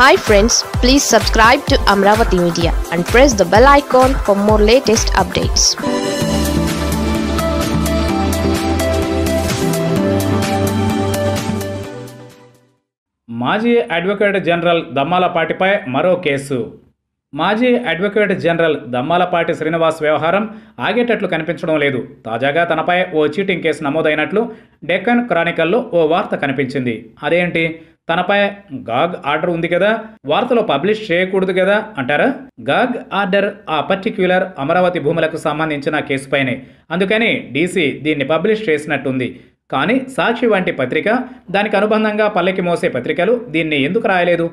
Hi friends, please subscribe to Amravati Media and press the bell icon for more latest updates. మాజీ advocate general దమ్మాలపాటిపై మరో case. మాజీ advocate general Dammalapati Srinivas వ్యవహారం ఆగేటట్లు కనిపించడం లేదు. తాజాగా తనపై ఓ చీటింగ్ కేసు నమోదైనట్లు డెక్కన్ క్రానికల్లో ఓ వార్త కనిపించింది. అదేంటి, తనపై గాగ్ ఆర్డర్ ఉంది కదా, వార్తలో పబ్లిష్ చేయకూడదు కదా అంటారా? గాగ్ ఆర్డర్ ఆ పర్టిక్యులర్ అమరావతి భూములకు సంబంధించిన కేసుపైనే. అందుకని డీసీ దీన్ని పబ్లిష్ చేసినట్టుంది. కానీ సాక్షి వంటి పత్రిక, దానికి అనుబంధంగా పల్లెకి మోసే పత్రికలు దీన్ని ఎందుకు రాయలేదు?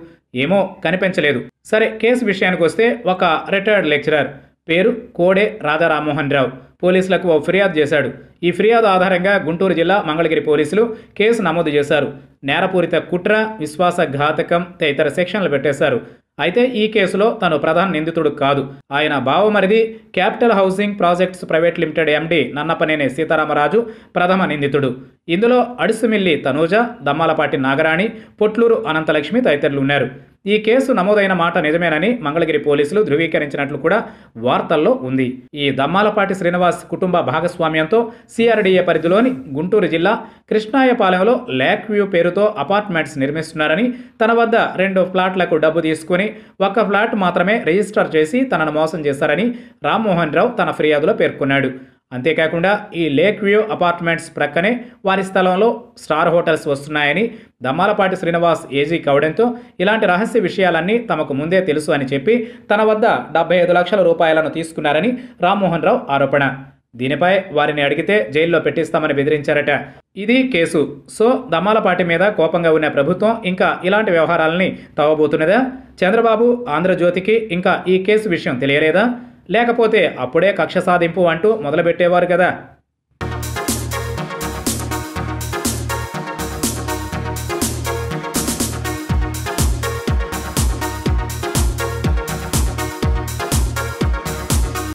ఏమో కనిపించలేదు. సరే, కేసు విషయానికి వస్తే, ఒక రిటైర్డ్ లెక్చరర్, పేరు కోడే రాధారామోహన్ రావు, పోలీసులకు ఓ ఫిర్యాదు చేశాడు. ఈ ఫిర్యాదు ఆధారంగా గుంటూరు జిల్లా మంగళగిరి పోలీసులు కేసు నమోదు చేశారు. నేరపూరిత కుట్ర, విశ్వాసఘాతకం తదితర సెక్షన్లు పెట్టేశారు. అయితే ఈ కేసులో తను ప్రధాన నిందితుడు కాదు. ఆయన బావమరిది, capital housing projects private limited MD Nannapaneni Sitaramaraju ప్రథమ నిందితుడు. ఇందులో అడుసుమిల్లి తనూజ, దమ్మాలపాటి నాగరాణి, పొట్లూరు అనంతలక్ష్మి తదితరులు ఉన్నారు. ఈ కేసు నమోదైన మాట నిజమేనని మంగళగిరి పోలీసులు ధృవీకరించినట్లు కూడా వార్తల్లో ఉంది. ఈ దమ్మాలపాటి శ్రీనివాస్ కుటుంబ భాగస్వామ్యంతో సిఆర్డీఏ పరిధిలోని గుంటూరు జిల్లా కృష్ణాయపాలెంలో ల్యాక్ వ్యూ పేరుతో అపార్ట్మెంట్స్ నిర్మిస్తున్నారని, తన వద్ద 2 ఫ్లాట్లకు డబ్బు తీసుకుని 1 ఫ్లాట్ మాత్రమే రిజిస్టర్ చేసి తనను మోసం చేశారని రామ్మోహన్ రావు తన ఫిర్యాదులో పేర్కొన్నాడు. అంతేకాకుండా ఈ లేక్ వ్యూ అపార్ట్మెంట్స్ ప్రక్కనే వారి స్థలంలో స్టార్ హోటల్స్ వస్తున్నాయని దమ్మాలపాటి శ్రీనివాస్ ఏజీ కావడంతో ఇలాంటి రహస్య విషయాలన్నీ తమకు ముందే తెలుసు అని చెప్పి తన వద్ద 75 లక్షల రూపాయలను తీసుకున్నారని రామ్మోహన్ రావు ఆరోపణ. దీనిపై వారిని అడిగితే జైల్లో పెట్టిస్తామని బెదిరించారట. ఇది కేసు. సో దమ్మాలపాటి మీద కోపంగా ఉన్న ప్రభుత్వం ఇంకా ఇలాంటి వ్యవహారాలని తవ్వబోతున్నదా? చంద్రబాబు ఆంధ్రజ్యోతికి ఇంకా ఈ కేసు విషయం తెలియలేదా? లేకపోతే అప్పుడే కక్ష సాధింపు అంటూ మొదలుపెట్టేవారు కదా.